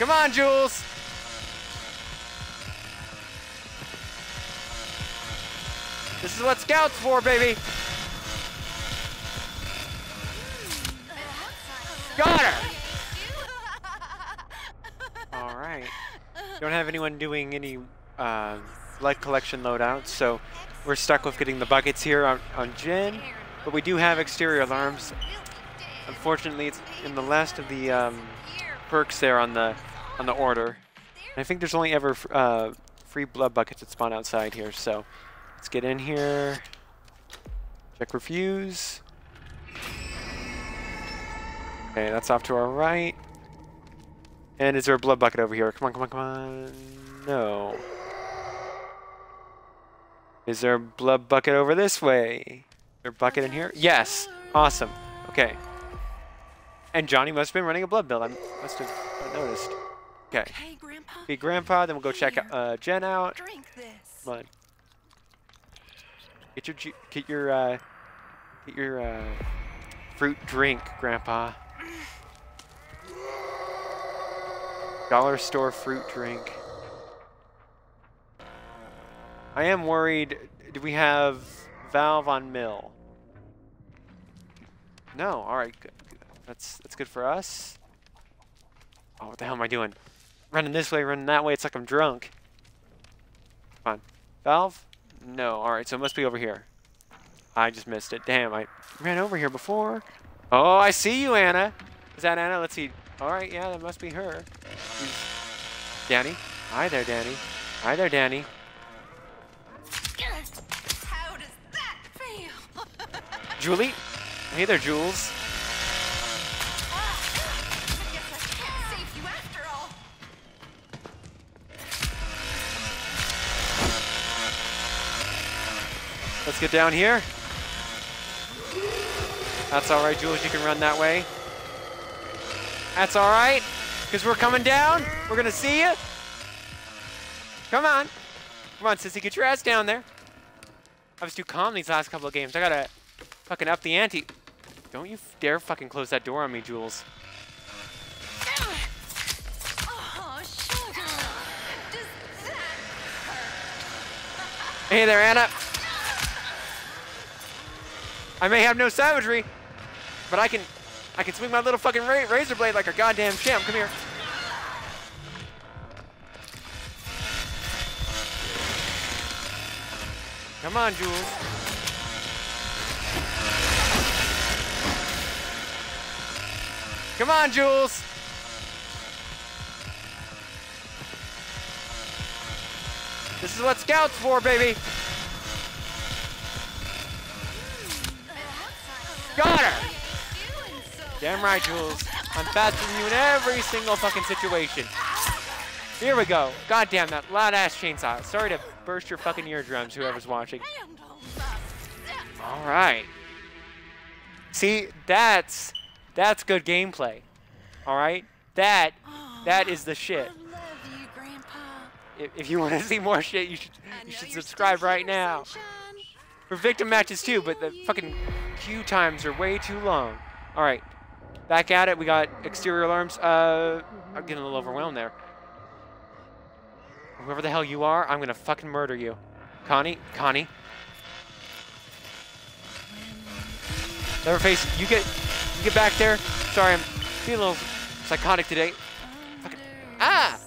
Come on, Jules. This is what Scout's for, baby. Got her. All right. Don't have anyone doing any blood collection loadouts, so we're stuck with getting the buckets here on Jin. But we do have exterior alarms. Unfortunately, it's in the last of the perks there on the order. And I think there's only ever free blood buckets that spawn outside here, so let's get in here. Check refuse. Okay, that's off to our right. And is there a blood bucket over here? Come on, come on, come on. No. Is there a blood bucket over this way? Is there a bucket in here? Yes. Awesome. Okay. And Johnny must have been running a blood build. I must have noticed. Okay. Hey, Grandpa. Be Grandpa, then we'll go check Jen out. Drink this. Come on. Get your fruit drink, Grandpa. Dollar store fruit drink. I am worried. Do we have Valve on mill? No. All right. Good. That's good for us. Oh, what the hell am I doing? Running this way, running that way. It's like I'm drunk. Come on. Valve? No. All right. So it must be over here. I just missed it. Damn. I ran over here before. Oh, I see you, Anna. Is that Anna? Let's see. All right. Yeah, that must be her. She's Danny. Hi there, Danny. Hi there, Danny. How does that feel? Julie? Hey there, Jules. I guess I can't save you after all. Let's get down here. That's all right, Jules. You can run that way. That's all right, because we're coming down. We're going to see you. Come on. Come on, Sissy. Get your ass down there. I was too calm these last couple of games. I got to fucking up the ante. Don't you dare fucking close that door on me, Jules. Oh, sugar. Does that hurt? Hey there, Anna. I may have no savagery, but I can swing my little fucking razor blade like a goddamn champ. Come here. Come on, Jules. Come on, Jules. This is what Scout's for, baby. Got her. Damn right, Jules. I'm faster than you in every single fucking situation. Here we go. Goddamn that loud-ass chainsaw. Sorry to burst your fucking eardrums, whoever's watching. All right. See, that's good gameplay. All right, that is the shit. I love you, Grandpa. If you want to see more shit, you should subscribe right now. For victim matches too, but the fucking queue times are way too long. All right, back at it. We got exterior alarms. I'm getting a little overwhelmed there. Whoever the hell you are, I'm gonna fucking murder you. Connie. Leatherface, you get back there. Sorry, I'm being a little psychotic today. Fucking, ah!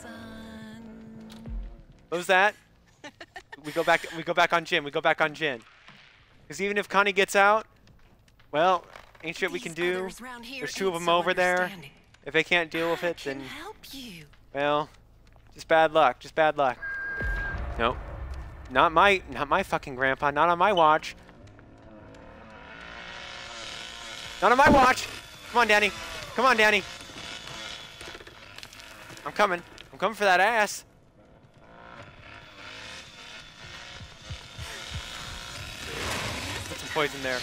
What was that? We go back on Jin. Because even if Connie gets out, well, ain't shit we can do. There's two of them over there. If they can't deal with it, then, well, Just bad luck. Nope. Not my fucking grandpa. Not on my watch. Not on my watch! Come on, Danny. Come on, Danny. I'm coming. I'm coming for that ass. Put some poison there.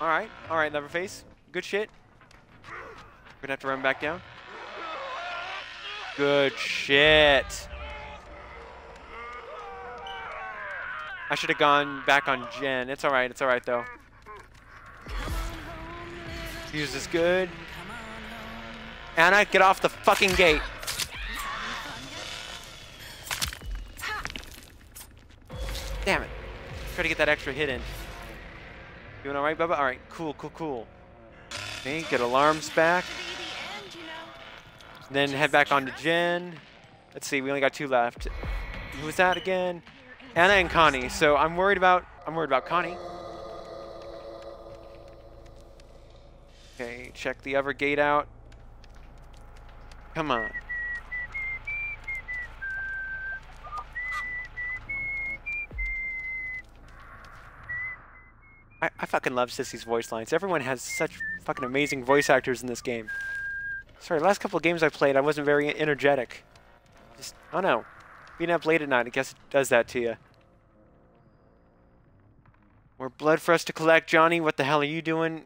Alright, Leatherface. Good shit. We're gonna have to run back down. Good shit. I should have gone back on Jin. It's all right though. Fuse is good. Ana, get off the fucking gate. Damn it. Try to get that extra hit in. Doing all right, Bubba? All right, cool, cool, cool. Okay, get alarms back. And then head back on to Jin. Let's see, we only got two left. Who was that again? Ana and Connie. So I'm worried about Connie. Okay, check the other gate out. Come on. I fucking love Sissy's voice lines. Everyone has such fucking amazing voice actors in this game. Sorry, last couple of games I played, I wasn't very energetic. Just, I don't know. Being up late at night, I guess it does that to you. More blood for us to collect, Johnny. What the hell are you doing?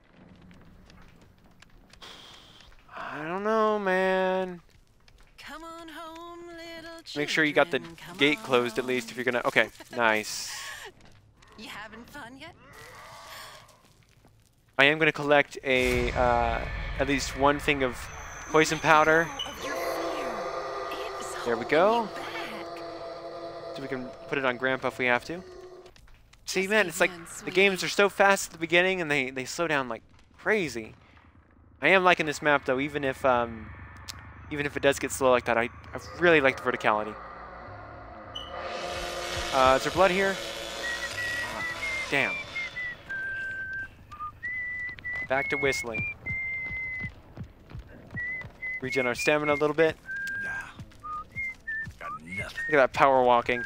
I don't know, man. Come on home, little children. Make sure you got the gate closed at least if you're gonna. Okay, nice. You having fun yet? I am going to collect a at least one thing of poison powder. There we go. So we can put it on Grandpa if we have to. See, man, it's like the games are so fast at the beginning and they slow down like crazy. I am liking this map though, even if it does get slow like that. I really like the verticality. Is there blood here? Oh, damn. Back to whistling. Regen our stamina a little bit. Nah, got nothing. Look at that power walking.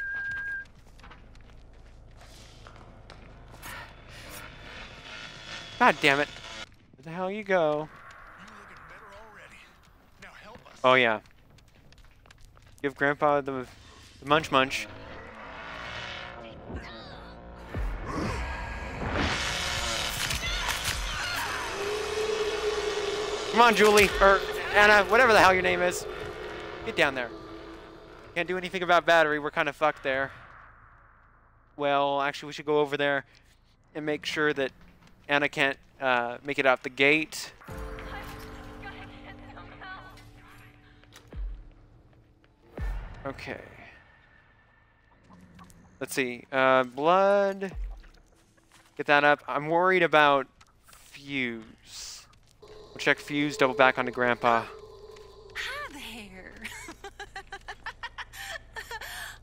God damn it. Where the hell you go? Now help us. Oh yeah. Give Grandpa the munch munch. Come on, Julie, or Ana, whatever the hell your name is. Get down there. Can't do anything about battery. We're kind of fucked there. Well, actually, we should go over there and make sure that Ana can't make it out the gate. Okay. Let's see. Blood. Get that up. I'm worried about Fuse. We'll check Fuse, double back onto Grandpa. Hi there.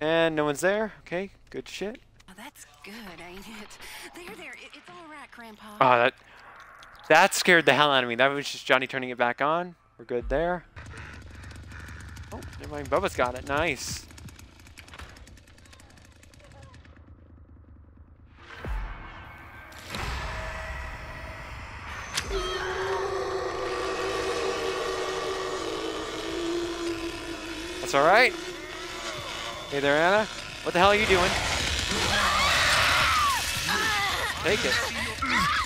And no one's there. Okay, good shit. Oh, that's good, ain't it? There, it's all right, Grandpa. Oh, that scared the hell out of me. That was just Johnny turning it back on. We're good there. Oh, never mind. Bubba's got it. Nice. That's all right. Hey there, Ana. What the hell are you doing? Take it.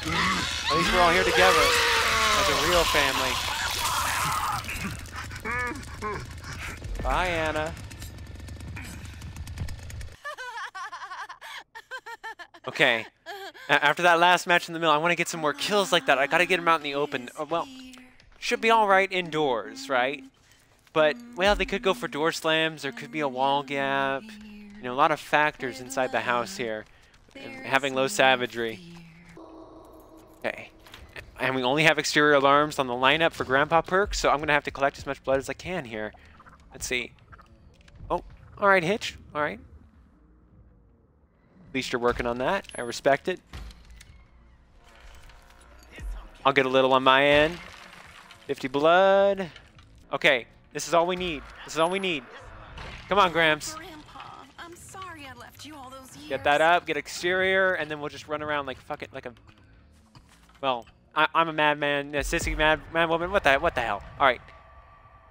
At least we're all here together as a real family. Bye, Ana. Okay. After that last match in the middle, I want to get some more kills like that. I got to get them out in the open. Oh, well, should be all right indoors, right? But, well, they could go for door slams, there could be a wall gap, you know, a lot of factors inside the house here, having low savagery. Okay, and we only have exterior alarms on the lineup for Grandpa Perk, so I'm going to have to collect as much blood as I can here. Let's see. Oh, all right, Hitch, all right. At least you're working on that, I respect it. I'll get a little on my end. 50 blood. Okay. This is all we need. This is all we need. Come on, Gramps. Grandpa, I'm sorry I left you all those years. Get that up, get exterior, and then we'll just run around like fuck it, like a. Well, I'm a madman, a sissy mad woman. What the hell? All right,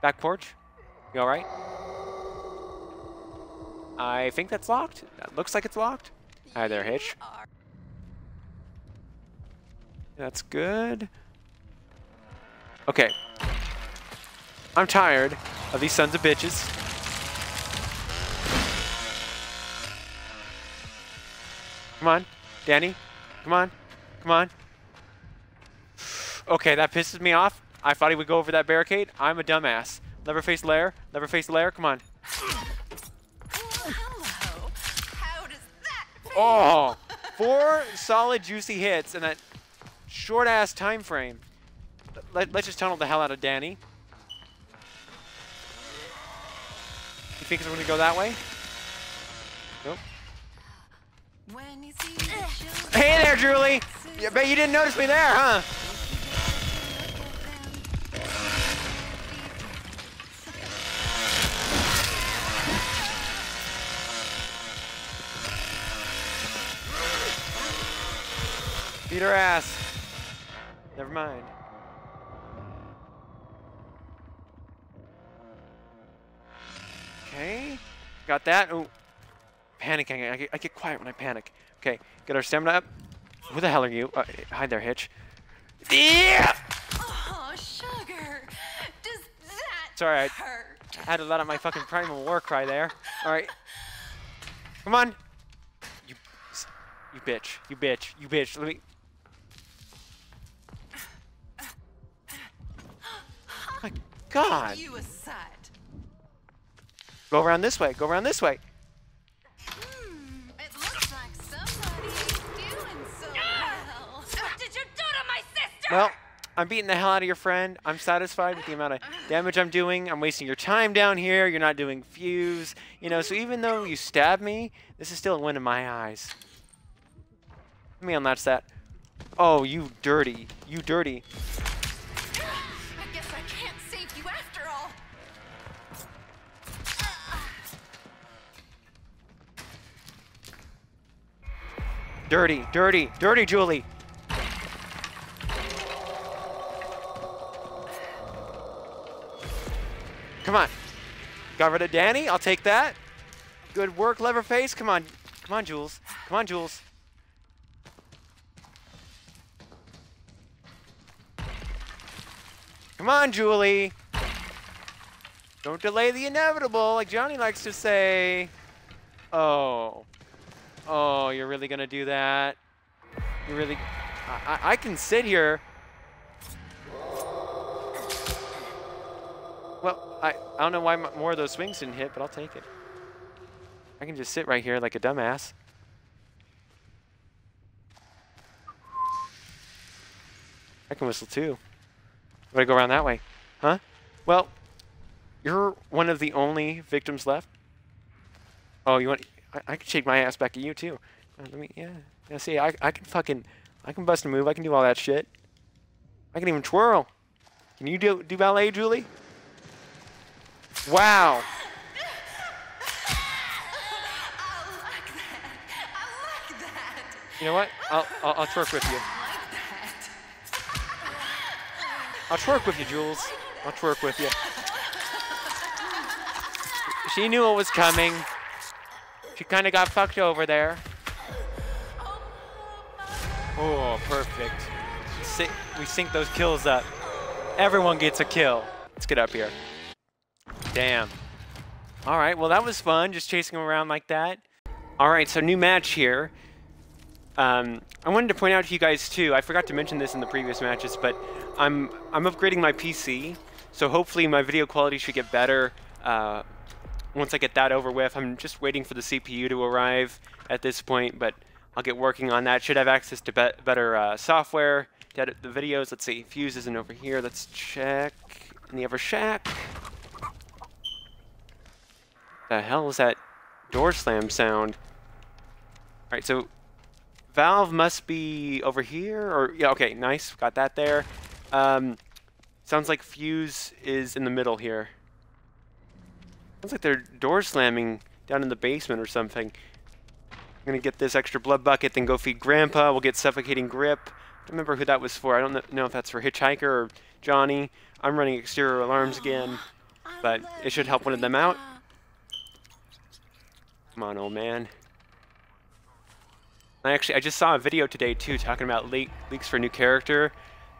back porch. You all right? I think that's locked. That looks like it's locked. Hi there, Hitch. That's good. Okay. I'm tired of these sons of bitches. Come on, Danny. Come on. Come on. Okay, that pisses me off. I thought he would go over that barricade. I'm a dumbass. Leverface Lair. Leverface Lair. Come on. Hello. How does that feel? Oh, 4 solid juicy hits in that short-ass time frame. Let's just tunnel the hell out of Danny. You think we're going to go that way? Nope. Hey there, Julie! I bet you didn't notice me there, huh? Beat her ass. Never mind. Okay. Got that. Ooh. Panicking. I get quiet when I panic. Okay. Get our stamina up. Who the hell are you? Hide there, Hitch. Yeah! Oh, sugar. Does that Sorry, hurt? I had to let out my fucking primal war cry there. All right. Come on. You bitch. You bitch. You bitch. Let me... My God. You aside. Go around this way. Go around this way. It looks like somebody's doing so well. What did you do to my sister? Well, I'm beating the hell out of your friend. I'm satisfied with the amount of damage I'm doing. I'm wasting your time down here. You're not doing fuse. You know, so even though you stabbed me, this is still a win in my eyes. Let me unlatch that. Oh, you dirty. You dirty. I guess I can't save you after all. Dirty, dirty, dirty Julie. Come on. Got rid of Danny. I'll take that. Good work, Leverface. Come on. Come on, Jules. Come on, Jules. Come on, Julie. Don't delay the inevitable, like Johnny likes to say. Oh. Oh, you're really gonna do that? You really... I can sit here. Well, I don't know why more of those swings didn't hit, but I'll take it. I can just sit right here like a dumbass. I can whistle too. I'm gonna go around that way, huh? Well, you're one of the only victims left. Oh, you want? I can shake my ass back at you too. Let me, yeah. See, I can fucking, I can bust a move. I can do all that shit. I can even twirl. Can you do ballet, Julie? Wow. I like that. I like that. You know what? I'll twerk with you. I'll twerk with you, Jules. I'll twerk with you. She knew it was coming. She kind of got fucked over there. Oh, perfect. We sync those kills up. Everyone gets a kill. Let's get up here. Damn. All right, well, that was fun, just chasing him around like that. All right, so new match here. I wanted to point out to you guys too, I forgot to mention this in the previous matches, but I'm upgrading my PC, so hopefully my video quality should get better once I get that over with. I'm just waiting for the CPU to arrive at this point, but I'll get working on that. Should have access to better software to edit the videos. Let's see, Fuse isn't over here. Let's check in the other shack. The hell is that door slam sound? All right, so Valve must be over here, or yeah, okay, nice, got that there. Sounds like Fuse is in the middle here. Sounds like they're door slamming down in the basement or something. I'm gonna get this extra blood bucket, then go feed Grandpa. We'll get suffocating grip. I don't remember who that was for. I don't know if that's for Hitchhiker or Johnny. I'm running exterior alarms again, but it should help one of them out. Come on, old man. I just saw a video today too talking about leaks for new character,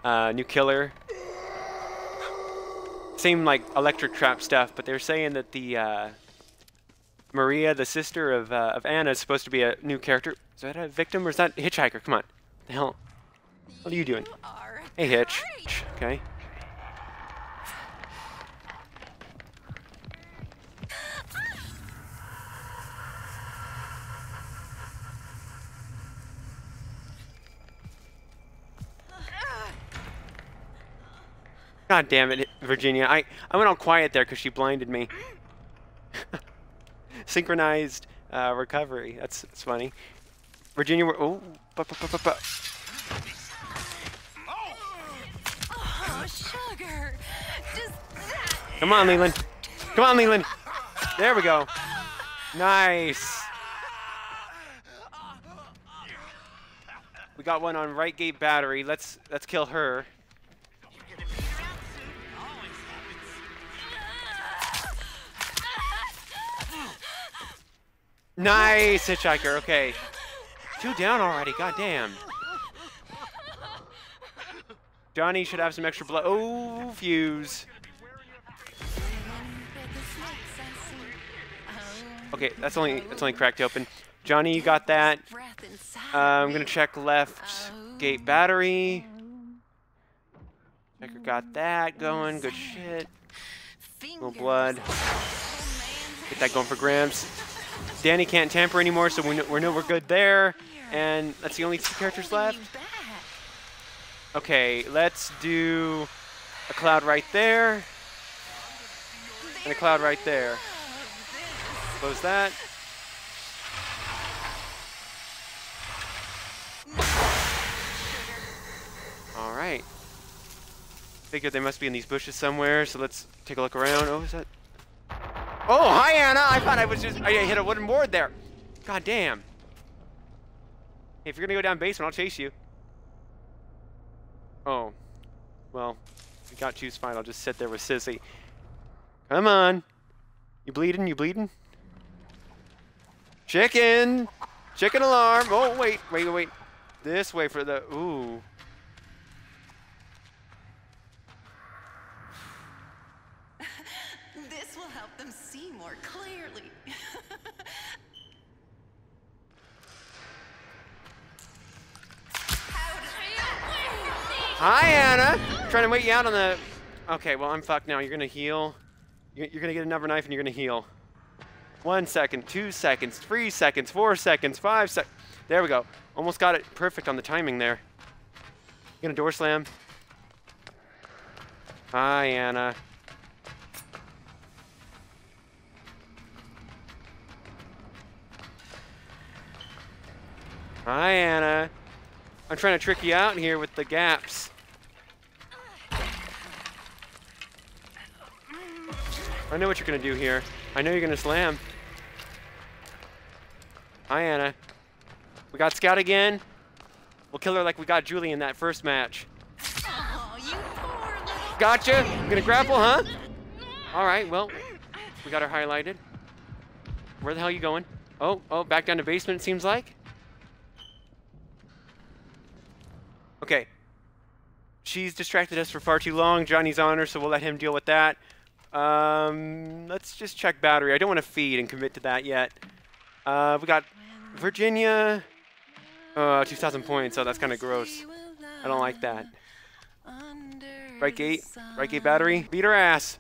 new killer. Same like electric trap stuff, but they're saying that the Maria, the sister of Anna, is supposed to be a new character. Is that a victim or is that a hitchhiker? Come on, what the hell are you doing? You are Hey, Hitch. Okay. God damn it, Virginia. I went all quiet there because she blinded me. Synchronized recovery. That's funny. Virginia, we're... Oh, sugar. Come on, Leland. Come on, Leland. There we go. Nice. We got one on right gate battery. Let's kill her. Nice, Hitchhiker. Okay. Two down already. Goddamn. Johnny should have some extra blood. Oh, Fuse. Okay, that's only cracked open. Johnny, you got that. I'm gonna check left gate battery. Hitchhiker got that going. Good shit. Little blood. Get that going for grams. Danny can't tamper anymore, so we know we're good there. And that's the only two characters left. Okay, let's do a cloud right there. And a cloud right there. Close that. All right. Figured they must be in these bushes somewhere, so let's take a look around. Oh, is that... Oh, hi, Anna. I thought I hit a wooden board there. God damn. Hey, if you're gonna go down basement, I'll chase you. Oh, well, we got you's fine. I'll just sit there with Sissy. Come on. You bleeding? You bleeding? Chicken. Chicken alarm. Oh, wait, wait, wait. This way for the, ooh. Hi, Anna! Trying to wait you out on the... Okay, well, I'm fucked now. You're gonna heal. You're gonna get another knife and you're gonna heal. 1 second, 2 seconds, 3 seconds, 4 seconds, 5 seconds. There we go. Almost got it perfect on the timing there. You gonna door slam? Hi, Anna. Hi, Anna. I'm trying to trick you out here with the gaps. I know what you're gonna do here. I know you're gonna slam. Hi, Anna. We got Scout again. We'll kill her like we got Julie in that first match. Oh, you poor little... Gotcha. You're gonna grapple, huh? All right. Well, we got her highlighted. Where the hell are you going? Oh, oh, back down to basement. It seems like. Okay. She's distracted us for far too long. Johnny's on her, so we'll let him deal with that. Let's just check battery. I don't want to feed and commit to that yet. We got Virginia. 2,000 points, so that's kind of gross. I don't like that. Right gate battery. Beat her ass.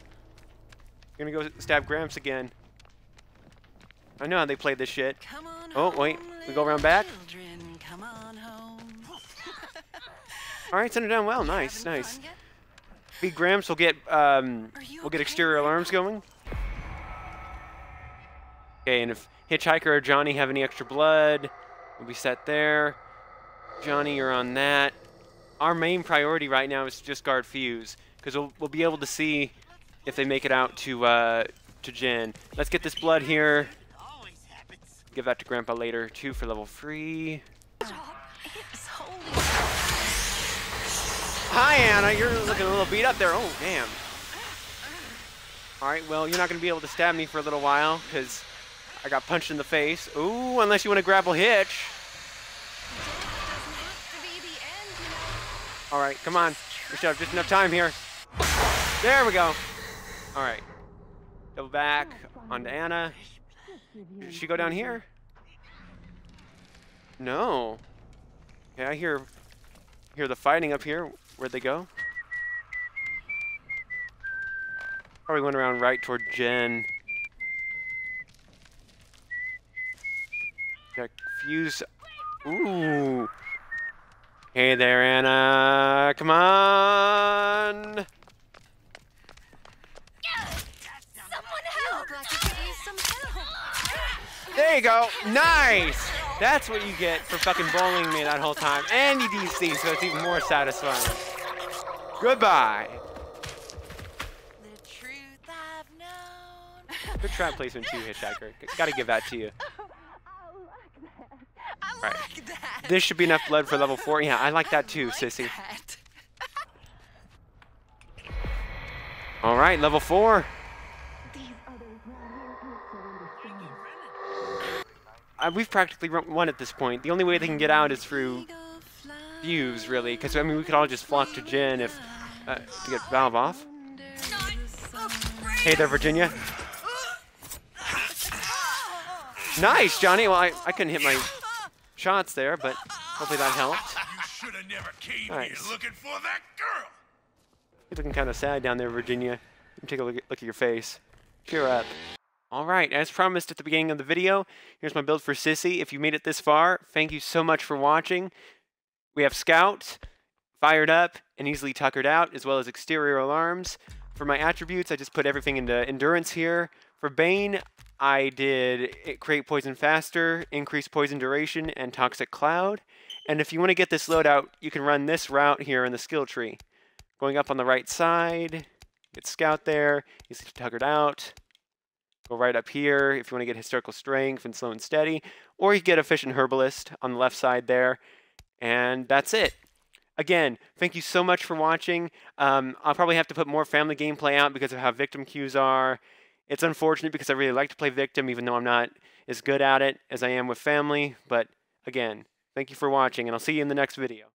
Gonna go stab Gramps again. I know how they play this shit. Oh, wait. We go around back. Alright, send her down well. Nice, nice. Big Gramps will get we'll get exterior alarms going. Okay, and if Hitchhiker or Johnny have any extra blood, we'll be set there. Johnny, you're on that. Our main priority right now is to just guard Fuse, because we'll be able to see if they make it out to Jin. Let's get this blood here. Give that to Grandpa later. 2 for level 3. Hi, Anna. You're looking a little beat up there. Oh, damn. All right, well, you're not going to be able to stab me for a little while because I got punched in the face. Ooh, unless you want to grapple Hitch. All right, come on. We should have just enough time here. There we go. All right. Double back onto Anna. Did she go down here? No. Okay, I hear... hear the fighting up here. Where'd they go? Probably went around right toward Jin. Got Fuse. Ooh. Hey there, Anna. Come on. There you go. Nice. That's what you get for fucking bullying me that whole time. And you DC, so it's even more satisfying. Goodbye. The truth I've known. Good trap placement too, Hitchhiker. Gotta give that to you. Right. This should be enough blood for level 4. Yeah, I like that too, Sissy. All right, level 4. We've practically won at this point. The only way they can get out is through Fuse, really, because I mean we could all just flock to Jin if to get Valve off. Hey there, Virginia. Nice, Johnny. Well, I couldn't hit my shots there, but hopefully that helped. You should have never came here looking for that girl. You're looking kind of sad down there, Virginia. Let me take a look at your face. Cheer up. All right, as promised at the beginning of the video, here's my build for Sissy. If you made it this far, thank you so much for watching. We have Scout, fired up and easily tuckered out, as well as exterior alarms. For my attributes, I just put everything into Endurance here. For Bane, I did Create Poison Faster, Increase Poison Duration, and Toxic Cloud. And if you want to get this loadout, you can run this route here in the skill tree. Going up on the right side, get Scout there, easily tuckered out. Go right up here if you want to get Hysterical Strength and Slow and Steady. Or you get Efficient Herbalist on the left side there. And that's it. Again, thank you so much for watching. I'll probably have to put more family gameplay out because of how victim queues are. It's unfortunate because I really like to play victim, even though I'm not as good at it as I am with family. But again, thank you for watching, and I'll see you in the next video.